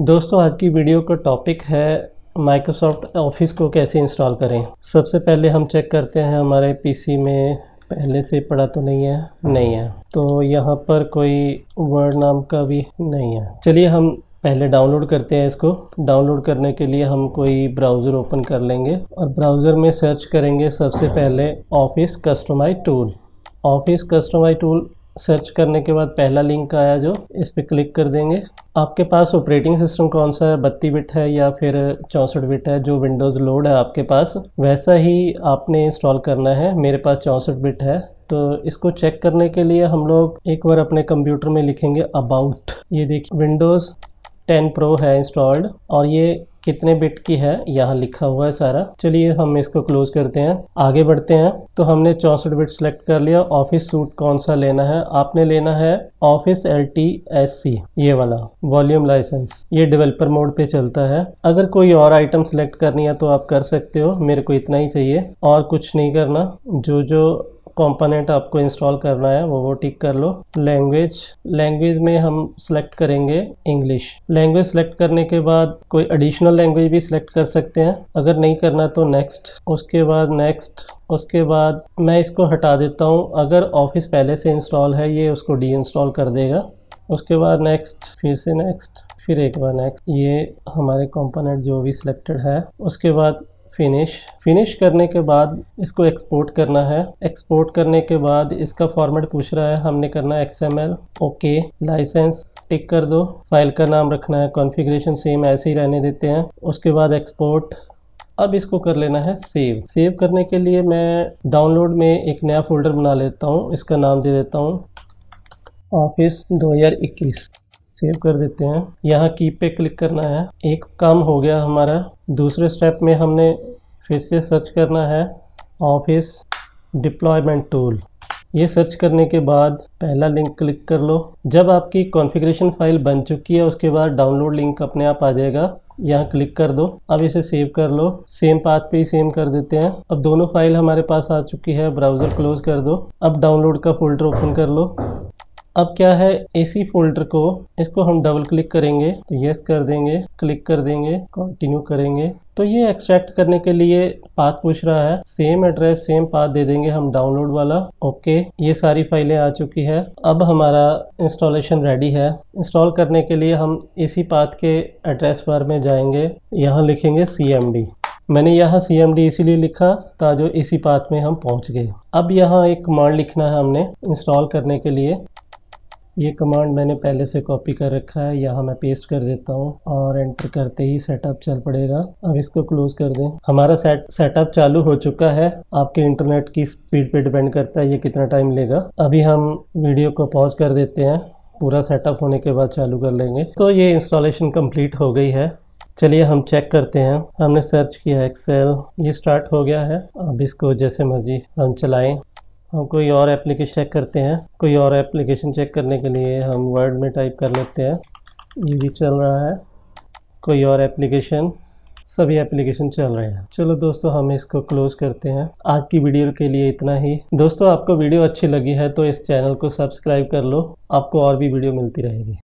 दोस्तों आज की वीडियो का टॉपिक है माइक्रोसॉफ्ट ऑफिस को कैसे इंस्टॉल करें। सबसे पहले हम चेक करते हैं हमारे पीसी में पहले से पड़ा तो नहीं है तो यहाँ पर कोई वर्ड नाम का भी नहीं है। चलिए हम पहले डाउनलोड करते हैं इसको। डाउनलोड करने के लिए हम कोई ब्राउज़र ओपन कर लेंगे और ब्राउज़र में सर्च करेंगे सबसे पहले office customise tool. Office customise tool search करने के बाद पहला लिंक आया जो इस पर क्लिक कर देंगे। आपके पास ऑपरेटिंग सिस्टम कौन सा है, 32 बिट है या फिर 64 बिट है, जो विंडोज़ लोड है आपके पास वैसा ही आपने इंस्टॉल करना है। मेरे पास 64 बिट है। तो इसको चेक करने के लिए हम लोग एक बार अपने कंप्यूटर में लिखेंगे अबाउट। ये देखिए विंडोज़ 10 प्रो है इंस्टॉल्ड और ये कितने बिट की है यहाँ लिखा हुआ है सारा। चलिए हम इसको क्लोज करते हैं, आगे बढ़ते हैं। तो हमने 64 बिट सेलेक्ट कर लिया। ऑफिस सूट कौन सा लेना है, आपने लेना है ऑफिस LTSC ये वाला वॉल्यूम लाइसेंस। ये डेवलपर मोड पे चलता है। अगर कोई और आइटम सेलेक्ट करनी है तो आप कर सकते हो, मेरे को इतना ही चाहिए और कुछ नहीं करना। जो कंपोनेंट आपको इंस्टॉल करना है वो टिक कर लो। लैंग्वेज में हम सिलेक्ट करेंगे इंग्लिश। लैंग्वेज सिलेक्ट करने के बाद कोई एडिशनल लैंग्वेज भी सिलेक्ट कर सकते हैं, अगर नहीं करना तो नेक्स्ट, उसके बाद नेक्स्ट, उसके बाद मैं इसको हटा देता हूँ। अगर ऑफिस पहले से इंस्टॉल है ये उसको डी इंस्टॉल कर देगा। उसके बाद नेक्स्ट, फिर से नेक्स्ट, फिर एक बार नेक्स्ट। ये हमारे कंपोनेंट जो भी सिलेक्टेड है। उसके बाद फिनिश करने के बाद इसको एक्सपोर्ट करना है। एक्सपोर्ट करने के बाद इसका फॉर्मेट पूछ रहा है, हमने करना है XML। ओके, लाइसेंस टिक कर दो। फाइल का नाम रखना है, कॉन्फ़िगरेशन सेम ऐसे ही रहने देते हैं। उसके बाद एक्सपोर्ट। अब इसको कर लेना है सेव। सेव करने के लिए मैं डाउनलोड में एक नया फोल्डर बना लेता हूँ, इसका नाम दे देता हूँ ऑफिस 2021। सेव कर देते हैं। यहाँ कीप पे क्लिक करना है। एक काम हो गया हमारा। दूसरे स्टेप में हमने फिर से सर्च करना है ऑफिस डिप्लॉयमेंट टूल। ये सर्च करने के बाद पहला लिंक क्लिक कर लो। जब आपकी कॉन्फ़िगरेशन फाइल बन चुकी है उसके बाद डाउनलोड लिंक अपने आप आ जाएगा, यहाँ क्लिक कर दो। अब इसे सेव कर लो, सेम पाथ पे ही सेव कर देते हैं। अब दोनों फाइल हमारे पास आ चुकी है। ब्राउज़र क्लोज कर दो। अब डाउनलोड का फोल्डर ओपन कर लो। अब क्या है, इसी फोल्डर को इसको हम डबल क्लिक करेंगे तो येस कर देंगे, क्लिक कर देंगे, कंटिन्यू करेंगे। तो ये एक्सट्रैक्ट करने के लिए पाथ पूछ रहा है, सेम एड्रेस सेम पाथ दे देंगे हम डाउनलोड वाला। ओके, ये सारी फाइलें आ चुकी है। अब हमारा इंस्टॉलेशन रेडी है। इंस्टॉल करने के लिए हम इसी पाथ के एड्रेस बार में जाएंगे, यहाँ लिखेंगे CMD। मैंने यहाँ CMD इसीलिए लिखा था जो इसी पाथ में हम पहुँच गए। अब यहाँ एक कमांड लिखना है हमने इंस्टॉल करने के लिए। ये कमांड मैंने पहले से कॉपी कर रखा है, यहाँ मैं पेस्ट कर देता हूँ और एंटर करते ही सेटअप चल पड़ेगा। अब इसको क्लोज कर दें। हमारा सेटअप चालू हो चुका है। आपके इंटरनेट की स्पीड पे डिपेंड करता है ये कितना टाइम लेगा। अभी हम वीडियो को पॉज कर देते हैं, पूरा सेटअप होने के बाद चालू कर लेंगे। तो ये इंस्टॉलेशन कंप्लीट हो गई है। चलिए हम चेक करते हैं। हमने सर्च किया एक्सेल, ये स्टार्ट हो गया है। अब इसको जैसे मर्जी हम चलाएँ। हम कोई और एप्लीकेशन चेक करते हैं। कोई और एप्लीकेशन चेक करने के लिए हम वर्ड में टाइप कर लेते हैं, ये भी चल रहा है। कोई और एप्लीकेशन, सभी एप्लीकेशन चल रहे हैं। चलो दोस्तों हम इसको क्लोज करते हैं। आज की वीडियो के लिए इतना ही। दोस्तों आपको वीडियो अच्छी लगी है तो इस चैनल को सब्सक्राइब कर लो, आपको और भी वीडियो मिलती रहेगी।